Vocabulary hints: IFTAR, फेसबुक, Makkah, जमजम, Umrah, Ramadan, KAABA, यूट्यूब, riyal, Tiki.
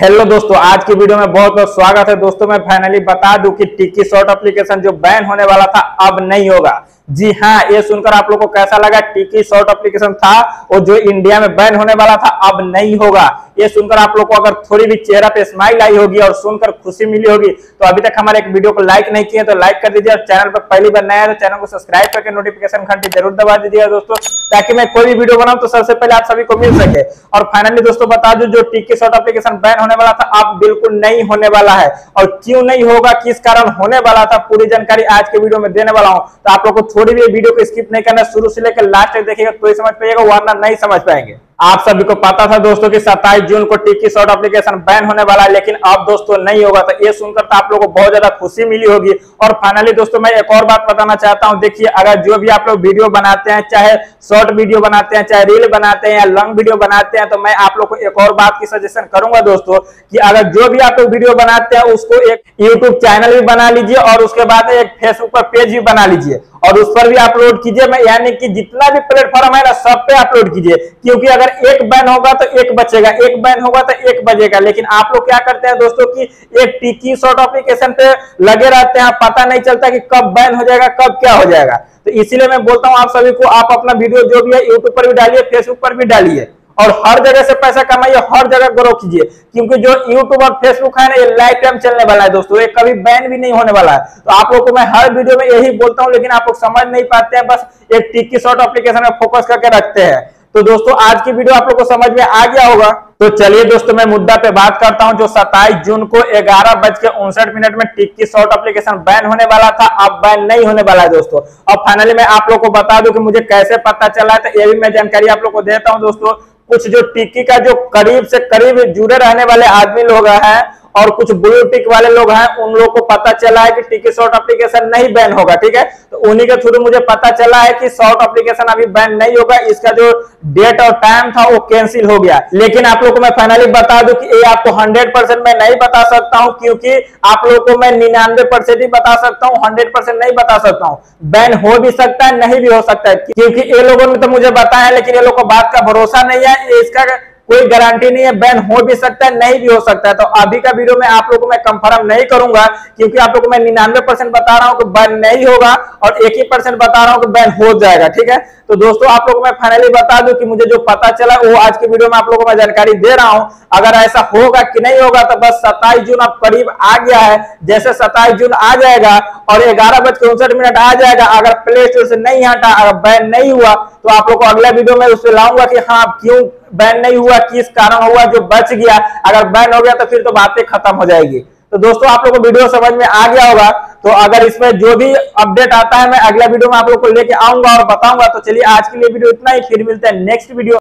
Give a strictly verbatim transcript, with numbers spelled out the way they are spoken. Hello दोस्तों, आज की वीडियो में बहुत बहुत स्वागत है। दोस्तों मैं फाइनली बता दूं कि टिकी शॉर्ट एप्लीकेशन जो बैन होने वाला था अब नहीं होगा। जी हाँ, ये सुनकर आप लोगों को कैसा लगा? टिकी शॉर्ट एप्लीकेशन था और जो इंडिया में बैन होने वाला था अब नहीं होगा। ये सुनकर आप लोगों को अगर थोड़ी भी चेहरा पे स्माइल आई होगी और सुनकर खुशी मिली होगी तो अभी तक हमारे एक वीडियो को लाइक नहीं किए तो लाइक कर दीजिए और चैनल पर पहली बार नया है तो चैनल को सब्सक्राइब करके नोटिफिकेशन घंटी जरूर दबा दीजिएगा दोस्तों, ताकि मैं कोई भी वीडियो बनाऊं तो सबसे पहले आप सभी को मिल सके। और फाइनली दोस्तों बता दूं, जो टिकी शॉर्ट एप्लीकेशन बैन होने वाला था अब बिल्कुल नहीं होने वाला है। और क्यों नहीं होगा, किस कारण होने वाला था, पूरी जानकारी आज के वीडियो में देने वाला हूँ। तो आप लोग को थोड़ी भी वीडियो को स्किप नहीं करना, शुरू से लेकर लास्ट तक देखिएगा तो ही समझ पाइएगा, वरना नहीं समझ पाएंगे। आप सभी को पता था दोस्तों कि सत्ताईस जून को टिकी शॉर्ट एप्लीकेशन बैन होने वाला है, लेकिन अब दोस्तों नहीं होगा। तो ये सुनकर तो आप लोगों को बहुत ज्यादा खुशी मिली होगी। और फाइनली दोस्तों मैं एक और बात बताना चाहता हूं। देखिए, अगर जो भी आप लोग वीडियो बनाते हैं, चाहे शॉर्ट वीडियो बनाते हैं, चाहे रील बनाते हैं या लॉन्ग वीडियो बनाते हैं, तो मैं आप लोग को एक और बात की सजेशन करूंगा दोस्तों की अगर जो भी आप लोग वीडियो बनाते हैं उसको एक यूट्यूब चैनल भी बना लीजिए और उसके बाद एक फेसबुक पर पेज भी बना लीजिए और उस पर भी अपलोड कीजिए। मैं यानी कि जितना भी प्लेटफॉर्म है ना सब पे अपलोड कीजिए, क्योंकि अगर एक बैन होगा तो एक बचेगा, एक बैन होगा तो एक बचेगा। लेकिन आप लोग क्या करते हैं दोस्तों कि एक टिकी शॉर्ट एप्लीकेशन पे लगे रहते हैं, पता नहीं चलता कि कब बैन हो जाएगा, कब क्या हो जाएगा। तो इसीलिए मैं बोलता हूँ आप सभी को, आप अपना वीडियो जो भी है यूट्यूब पर भी डालिए, फेसबुक पर भी डालिए और हर जगह से पैसा कमाइए, हर जगह ग्रो कीजिए, क्योंकि जो यूट्यूब और फेसबुक है ना ये लाइफ टाइम चलने वाला है दोस्तों, ये कभी बैन भी नहीं होने वाला है। तो आप लोगों को मैं हर वीडियो में यही बोलता हूँ, लेकिन आप लोग समझ नहीं पाते हैं, बस एक टिकी शॉर्ट एप्लीकेशन में फोकस करके रखते हैं। तो दोस्तों आज की वीडियो आप लोग को समझ में आ गया होगा। तो चलिए दोस्तों मैं मुद्दा पे बात करता हूं। जो सत्ताईस जून को ग्यारह बज के उनसठ मिनट में टिकी शॉर्ट एप्लीकेशन बैन होने वाला था, अब बैन नहीं होने वाला है दोस्तों। और फाइनली मैं आप लोग को बता दूं कि मुझे कैसे पता चला है, तो ये भी मैं जानकारी आप लोग को देता हूं दोस्तों। कुछ जो टिकी का जो करीब से करीब जुड़े रहने वाले आदमी लोग हैं और कुछ ब्लू टिक वाले लोग हैं, उन लोगों को पता चला है कि टिकी शॉर्ट एप्लीकेशन नहीं बैन होगा। ठीक है, तो उन्हीं के थ्रू मुझे पता चला है कि शॉर्ट एप्लीकेशन अभी बैन नहीं होगा, इसका जो डेट और टाइम था वो कैंसिल हो गया। लेकिन आप लोग को मैं फाइनली बता दूं कि ये आपको हंड्रेड परसेंट मैं नहीं बता सकता हूँ, क्योंकि आप लोग को मैं निन्यानवे परसेंट ही बता सकता हूँ, हंड्रेड परसेंट नहीं बता सकता हूँ। बैन हो भी सकता है, नहीं भी हो सकता है, क्योंकि ये लोगों ने तो मुझे बताया लेकिन ये लोग को बात का भरोसा नहीं है, इसका कोई गारंटी नहीं है। बैन हो भी सकता है, नहीं भी हो सकता है। तो अभी का वीडियो में आप लोगों को मैं कंफर्म नहीं करूंगा, क्योंकि आप लोगों को मैं निन्यानवे परसेंट बता रहा हूं कि बैन नहीं होगा और एक ही परसेंट बता रहा हूं कि बैन हो जाएगा। ठीक है, तो दोस्तों आप लोगों को मैं फाइनली बता दूं कि मुझे जो पता चला वो आज की वीडियो में आप लोगों को मैं जानकारी दे रहा हूँ। अगर ऐसा होगा कि नहीं होगा तो बस सत्ताईस जून अब करीब आ गया है। जैसे सत्ताईस जून आ जाएगा और ग्यारह बज के उनसठ मिनट आ जाएगा, अगर प्ले स्टोर से नहीं हटा, अगर बैन नहीं हुआ, तो आप लोग को अगला वीडियो में उसमें लाऊंगा कि हाँ क्यों बैन नहीं हुआ, किस कारण हुआ, जो बच गया। अगर बैन हो गया तो फिर तो बातें खत्म हो जाएगी। तो दोस्तों आप लोगों को वीडियो समझ में आ गया होगा। तो अगर इसमें जो भी अपडेट आता है मैं अगला वीडियो में आप लोग को लेके आऊंगा और बताऊंगा। तो चलिए आज के लिए वीडियो इतना ही, फिर मिलते हैं नेक्स्ट वीडियो।